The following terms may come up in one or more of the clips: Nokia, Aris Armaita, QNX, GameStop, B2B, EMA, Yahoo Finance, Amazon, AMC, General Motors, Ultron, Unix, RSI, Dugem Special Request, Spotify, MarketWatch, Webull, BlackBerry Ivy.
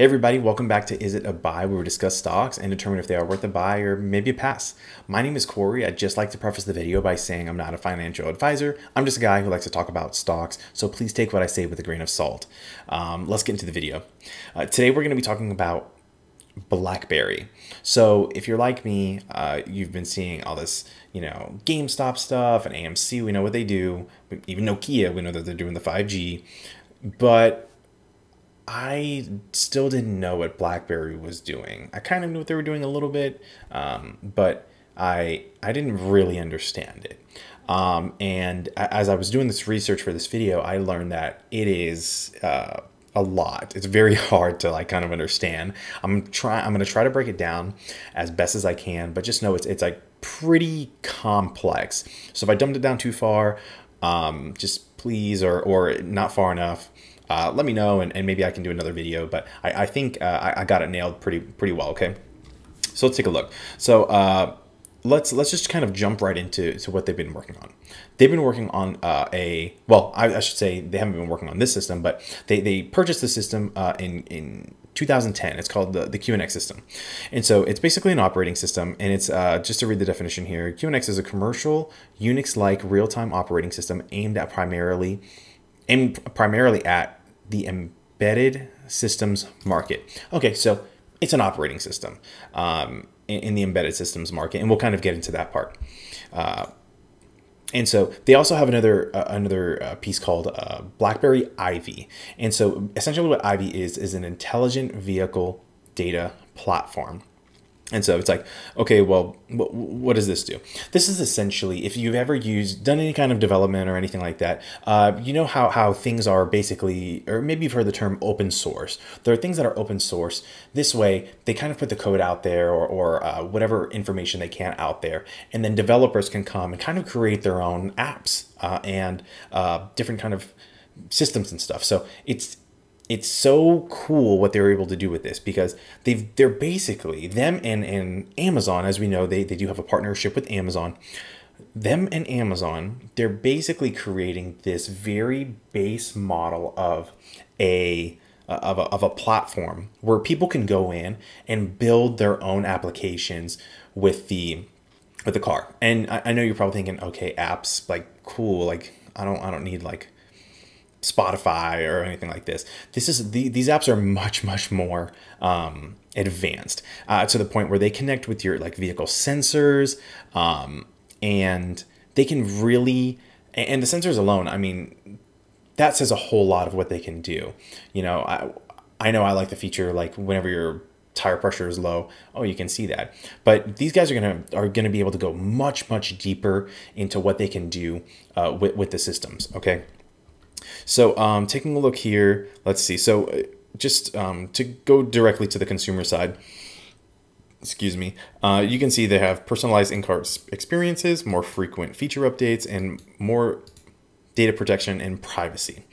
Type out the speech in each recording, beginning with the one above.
Hey everybody, welcome back to Is It a Buy, where we discuss stocks and determine if they are worth a buy or maybe a pass. My name is Corey. I'd just like to preface the video by saying I'm not a financial advisor. I'm just a guy who likes to talk about stocks, so please take what I say with a grain of salt. Let's get into the video. Today we're going to be talking about BlackBerry. So if you're like me, you've been seeing all this, GameStop stuff and AMC. We know what they do. Even Nokia, we know that they're doing the 5G. But I still didn't know what BlackBerry was doing. I kind of knew what they were doing a little bit, but I didn't really understand it. And as I was doing this research for this video, I learned that it is a lot. It's very hard to kind of understand. I'm gonna try to break it down as best as I can, but just know it's like pretty complex. So if I dumbed it down too far, just please or not far enough. Let me know, and maybe I can do another video, but I think I got it nailed pretty well, okay? So let's take a look. So let's just kind of jump right into what they've been working on. They've been working on well, I should say they haven't been working on this system, but they purchased the system in 2010. It's called the QNX system. And so it's basically an operating system, and it's just to read the definition here, QNX is a commercial Unix-like real-time operating system aimed at primarily at the embedded systems market. Okay, so it's an operating system in the embedded systems market, and we'll kind of get into that part. And so they also have another piece called BlackBerry Ivy. And so essentially what Ivy is an intelligent vehicle data platform. And so it's like, okay, well, what does this do? This is essentially, if you've ever done any kind of development or anything like that, you know how things are basically, or maybe you've heard the term open source. There are things that are open source. This way, they kind of put the code out there or whatever information they can out there. And then developers can come and kind of create their own apps and different kind of systems and stuff. So it's so cool what they were able to do with this, because they're basically, them and Amazon, as we know, they do have a partnership with Amazon. Them and Amazon, they're basically creating this very base model of a platform where people can go in and build their own applications with the car. And I know you're probably thinking, okay, apps, like, cool, like I don't need like Spotify or anything like this. These apps are much more advanced, to the point where they connect with your vehicle sensors, and they can really, and the sensors alone, I mean, that says a whole lot of what they can do. I know I like the feature, like whenever your tire pressure is low, oh, you can see that. But these guys are gonna be able to go much deeper into what they can do with the systems. Okay. So taking a look here, let's see. So just to go directly to the consumer side, excuse me, you can see they have personalized in-car experiences, more frequent feature updates, and more data protection and privacy,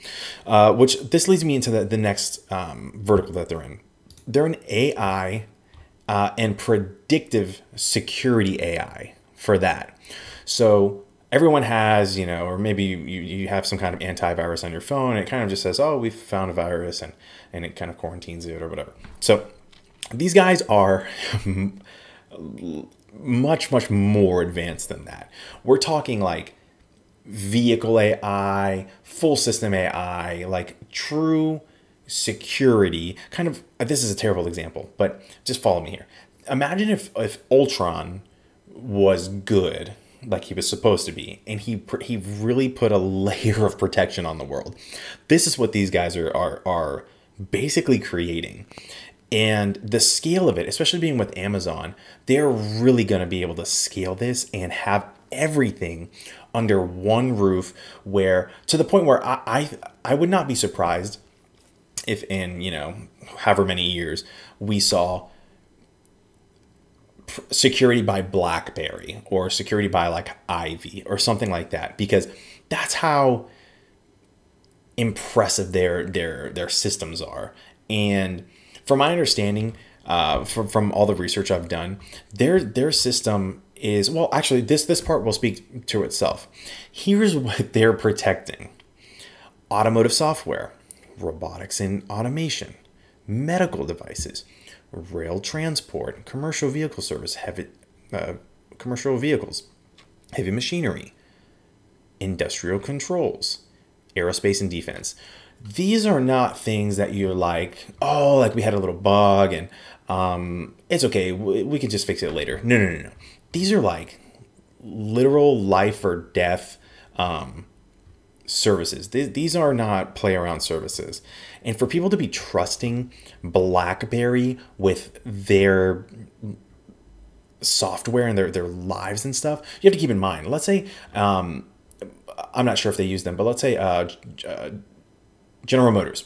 which this leads me into the next vertical that they're in. They're in AI and predictive security AI for that. So everyone has, or maybe you have some kind of antivirus on your phone, and it kind of just says, oh, we've found a virus, and it kind of quarantines it or whatever. So these guys are much more advanced than that. We're talking like vehicle AI, full system AI, like true security. Kind of, this is a terrible example, but just follow me here. Imagine if Ultron was good, like he was supposed to be, and he really put a layer of protection on the world. This is what these guys are basically creating, and the scale of it, especially being with Amazon, they're really going to be able to scale this and have everything under one roof, where, to the point where I would not be surprised if in however many years we saw security by BlackBerry or security by like Ivy or something like that, because that's how impressive their systems are. And from my understanding, from all the research I've done, their system is, well, actually this part will speak to itself. Here's what they're protecting: automotive software, robotics and automation, medical devices, rail transport, commercial vehicle service, commercial vehicles, heavy machinery, industrial controls, aerospace and defense. These are not things that you're like, oh, like we had a little bug and it's okay, we can just fix it later. No, no, no, no. These are like literal life or death services. These are not play around services. And for people to be trusting BlackBerry with their software and their lives and stuff, you have to keep in mind, let's say, I'm not sure if they use them, but let's say General Motors,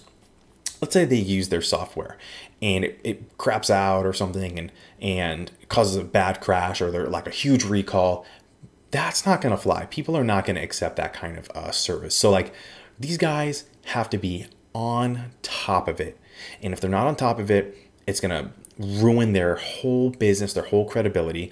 let's say they use their software and it craps out or something and causes a bad crash, or they're like a huge recall. That's not going to fly. People are not going to accept that kind of service. So like these guys have to be on top of it. And if they're not on top of it, it's going to ruin their whole business, their whole credibility.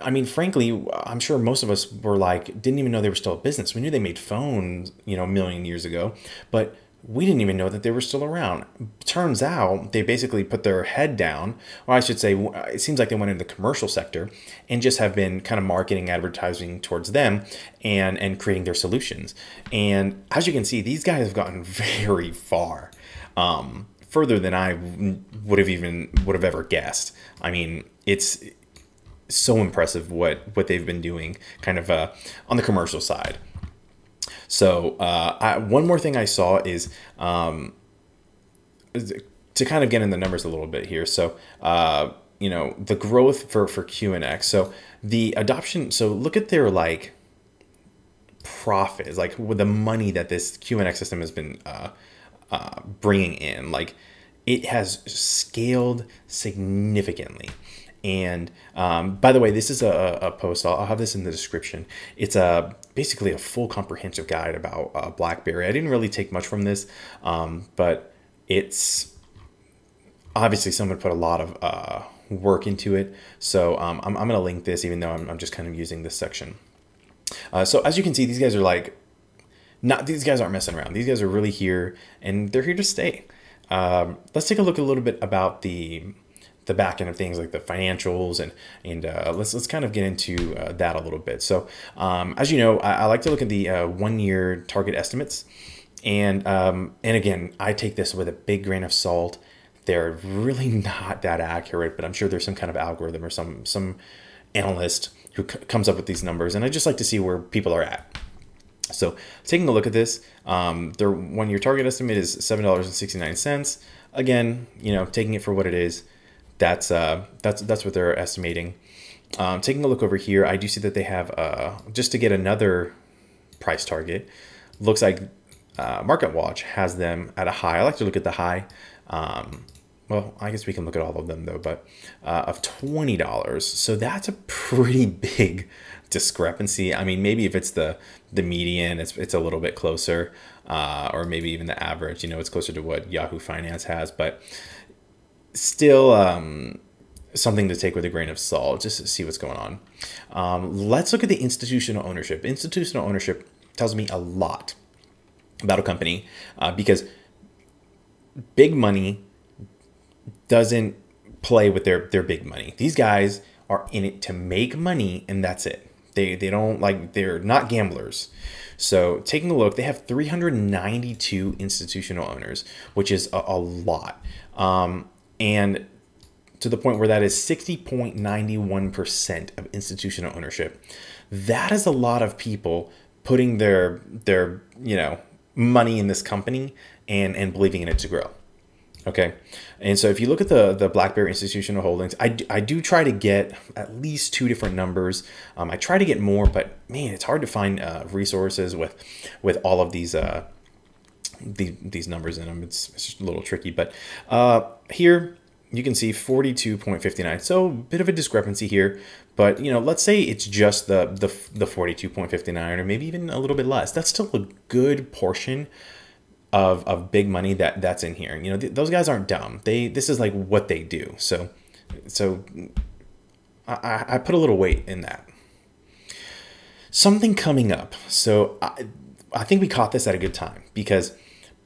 I mean, frankly, I'm sure most of us were like, didn't even know they were still a business. We knew they made phones, you know, a million years ago, but we didn't even know that they were still around. Turns out they basically put their head down, or I should say, it seems like they went into the commercial sector and just have been kind of marketing, advertising towards them and creating their solutions. And as you can see, these guys have gotten very far, further than I would have ever guessed. I mean, it's so impressive what they've been doing kind of on the commercial side. So one more thing I saw is to kind of get in the numbers a little bit here. So, you know, the growth for QNX. So the adoption, so look at their like profits, like with the money that this QNX system has been bringing in, like it has scaled significantly. And by the way, this is a post, I'll have this in the description. It's basically a full comprehensive guide about BlackBerry. I didn't really take much from this, but it's obviously someone put a lot of work into it. So I'm going to link this, even though I'm just kind of using this section. So as you can see, these guys are like, these guys aren't messing around. These guys are really here and they're here to stay. Let's take a look a little bit about the back end of things, like the financials, and let's kind of get into that a little bit. So as you know, I like to look at the 1 year target estimates, and again, I take this with a big grain of salt. They're really not that accurate, but I'm sure there's some kind of algorithm or some analyst who comes up with these numbers, and I just like to see where people are at. So taking a look at this, their 1 year target estimate is $7.69. Again, you know, taking it for what it is. That's what they're estimating. Taking a look over here, I do see that they have just to get another price target. Looks like MarketWatch has them at a high. I like to look at the high. Well, I guess we can look at all of them though, but of $20. So that's a pretty big discrepancy. I mean, maybe if it's the median, it's a little bit closer, or maybe even the average. You know, it's closer to what Yahoo Finance has, but still something to take with a grain of salt, just to see what's going on. Let's look at the institutional ownership. Institutional ownership tells me a lot about a company because big money doesn't play with their big money. These guys are in it to make money, and that's it. They don't like, they're not gamblers. So taking a look, they have 392 institutional owners, which is a lot. And to the point where that is 60.91% of institutional ownership. That is a lot of people putting their you know, money in this company and believing in it to grow. Okay. And so if you look at the BlackBerry institutional holdings, I do try to get at least two different numbers. I try to get more, but man, it's hard to find resources with all of these numbers in them. It's just a little tricky, but here you can see 42.59. So a bit of a discrepancy here, but you know, let's say it's just the 42.59 or maybe even a little bit less. That's still a good portion of big money that's in here. You know, those guys aren't dumb. This is like what they do. So I put a little weight in that. Something coming up. So I think we caught this at a good time because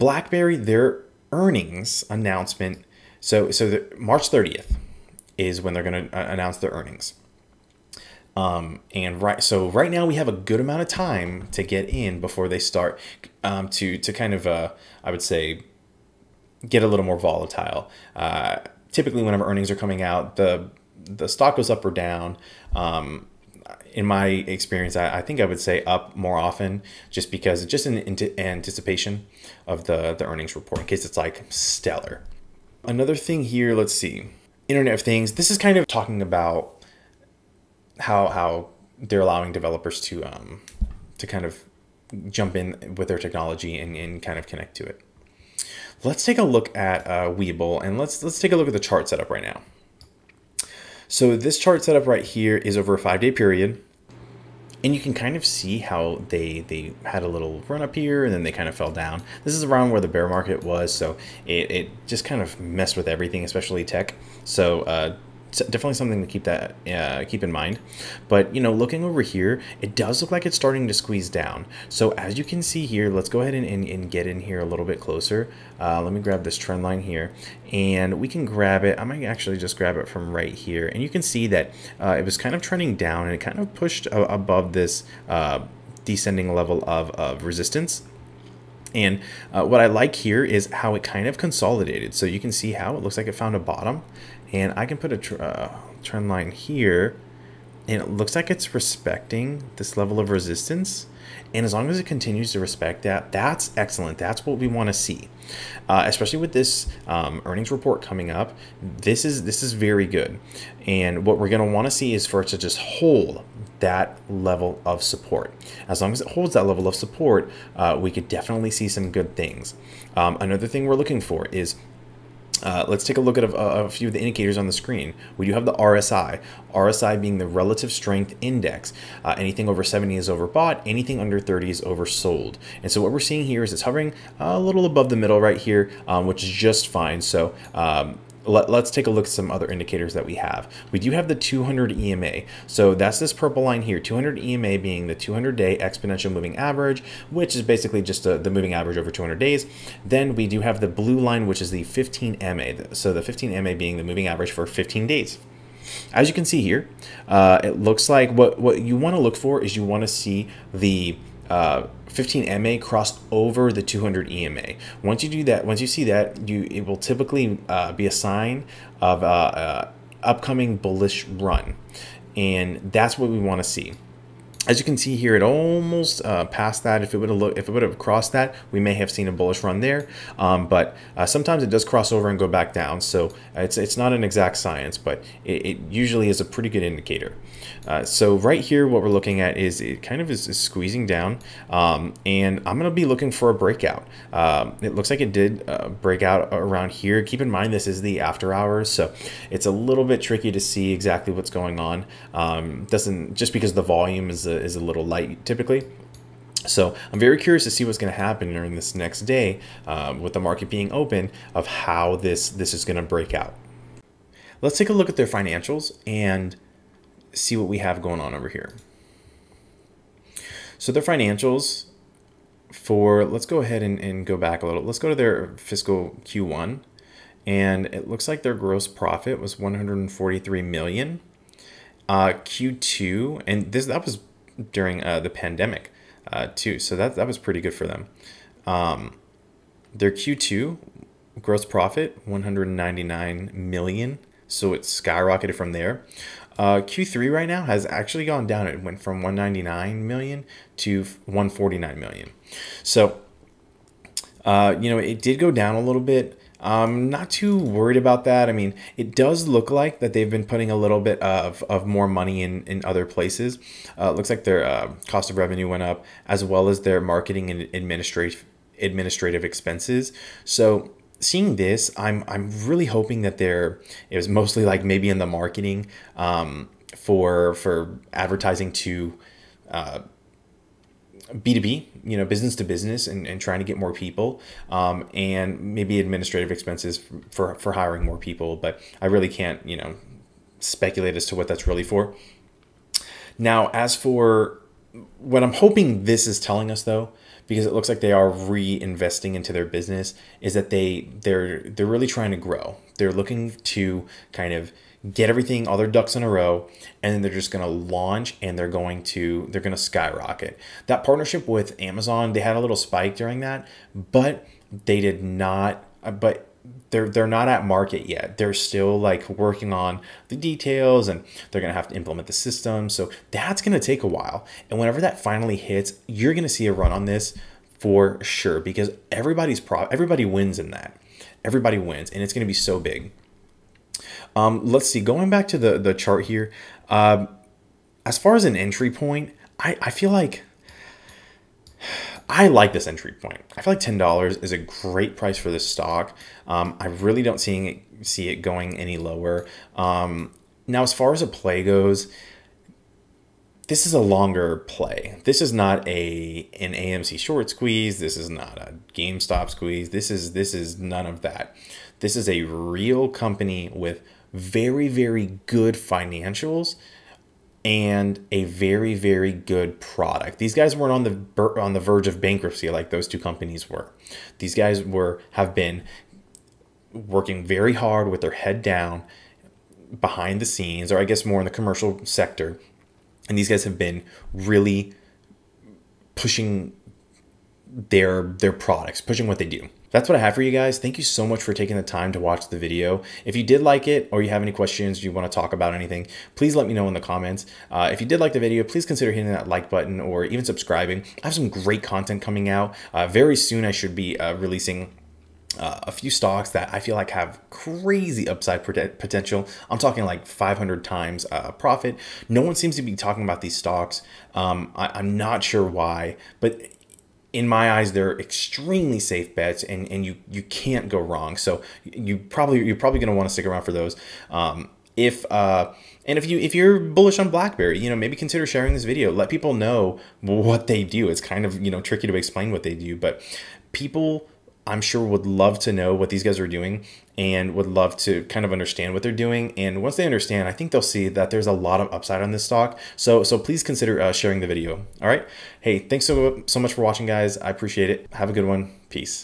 BlackBerry, their earnings announcement So March 30th is when they're going to announce their earnings. And right now we have a good amount of time to get in before they start to kind of I would say get a little more volatile. Typically, whenever earnings are coming out, the stock goes up or down. In my experience, I think I would say up more often, just because in anticipation of the earnings report, in case it's like stellar. Another thing here, let's see, Internet of Things. This is kind of talking about how they're allowing developers to kind of jump in with their technology and kind of connect to it. Let's take a look at Webull, and let's take a look at the chart setup right now. So this chart setup right here is over a 5-day period, and you can kind of see how they had a little run up here and then they kind of fell down. This is around where the bear market was, so it just kind of messed with everything, especially tech. So definitely something to keep in mind. But, you know, looking over here, it does look like it's starting to squeeze down. So as you can see here, let's go ahead and get in here a little bit closer. Let me grab this trend line here, and we can grab it. I might actually just grab it from right here, and you can see that it was kind of trending down, and it kind of pushed above this descending level of resistance. And what I like here is how it kind of consolidated. So you can see how it looks like it found a bottom, and I can put a trend line here, and it looks like it's respecting this level of resistance. And as long as it continues to respect that, that's excellent. That's what we want to see, especially with this earnings report coming up. This is very good. And what we're going to want to see is for it to just hold that level of support. As long as it holds that level of support, we could definitely see some good things. Another thing we're looking for is, let's take a look at a few of the indicators on the screen. We do have the RSI, RSI being the relative strength index. Anything over 70 is overbought, anything under 30 is oversold. And so what we're seeing here is it's hovering a little above the middle right here, which is just fine. So let's take a look at some other indicators that we have. We do have the 200 EMA. So that's this purple line here, 200 EMA being the 200-day exponential moving average, which is basically just the moving average over 200 days. Then we do have the blue line, which is the 15 MA. So the 15 MA being the moving average for 15 days. As you can see here, it looks like what you want to look for is you want to see the 15 MA crossed over the 200 EMA. Once you do that, once you see that, it will typically be a sign of upcoming bullish run, and that's what we want to see. As you can see here, it almost passed that. If it would have crossed that, we may have seen a bullish run there. But sometimes it does cross over and go back down. So it's not an exact science, but it usually is a pretty good indicator. So right here, what we're looking at is it kind of is squeezing down. And I'm going to be looking for a breakout. It looks like it did break out around here. Keep in mind, this is the after hours, so it's a little bit tricky to see exactly what's going on. Doesn't just because the volume is a little light typically. So I'm very curious to see what's going to happen during this next day with the market being open, of how this is going to break out. Let's take a look at their financials and see what we have going on over here. So their financials for, let's go ahead and go back a little. Let's go to their fiscal Q1, and it looks like their gross profit was $143 million. Q2, and that was during the pandemic too, so that was pretty good for them. Their Q2 gross profit, $199 million, so it skyrocketed from there. Q3 right now has actually gone down. It went from $199 million to $149 million. So you know, it did go down a little bit. I'm not too worried about that. I mean, it does look like that they've been putting a little bit of more money in other places. It looks like their cost of revenue went up, as well as their marketing and administrative expenses. So seeing this, I'm really hoping that it was mostly like maybe in the marketing for advertising to B2B, you know, business to business, and trying to get more people, and maybe administrative expenses for hiring more people. But I really can't, you know, speculate as to what that's really for. Now, as for what I'm hoping this is telling us, though, because it looks like they are reinvesting into their business, is that they're really trying to grow. They're looking to kind of get everything, all their ducks in a row, and then they're just going to launch, and they're going to skyrocket. That partnership with Amazon, they had a little spike during that, but they did not, but they're not at market yet. They're still like working on the details, and they're going to have to implement the system. So that's going to take a while. And whenever that finally hits, you're going to see a run on this for sure, because everybody wins in that. Everybody wins, and it's going to be so big. Let's see, going back to the chart here, as far as an entry point, I feel like I like this entry point. I feel like $10 is a great price for this stock. I really don't see it going any lower. Now, as far as a play goes, this is a longer play. This is not an AMC short squeeze. This is not a GameStop squeeze. This is none of that. This is a real company with very, very good financials and a very, very good product. These guys weren't on the verge of bankruptcy like those two companies were. These guys have been working very hard with their head down behind the scenes, or I guess more in the commercial sector. And these guys have been really pushing their products, pushing what they do. That's what I have for you guys. Thank you so much for taking the time to watch the video. If you did like it, or you have any questions, you want to talk about anything, please let me know in the comments. If you did like the video, please consider hitting that like button or even subscribing. I have some great content coming out. Very soon I should be releasing a few stocks that I feel like have crazy upside potential. I'm talking like 500 times profit. No one seems to be talking about these stocks. I'm not sure why, but in my eyes, they're extremely safe bets, and you can't go wrong. So you're probably going to want to stick around for those. If you're bullish on BlackBerry, you know, maybe consider sharing this video. Let people know what they do. It's kind of, you know, tricky to explain what they do, but people, I'm sure, would love to know what these guys are doing and would love to kind of understand what they're doing. And once they understand, I think they'll see that there's a lot of upside on this stock. So please consider sharing the video. All right. Hey, thanks so much for watching, guys. I appreciate it. Have a good one. Peace.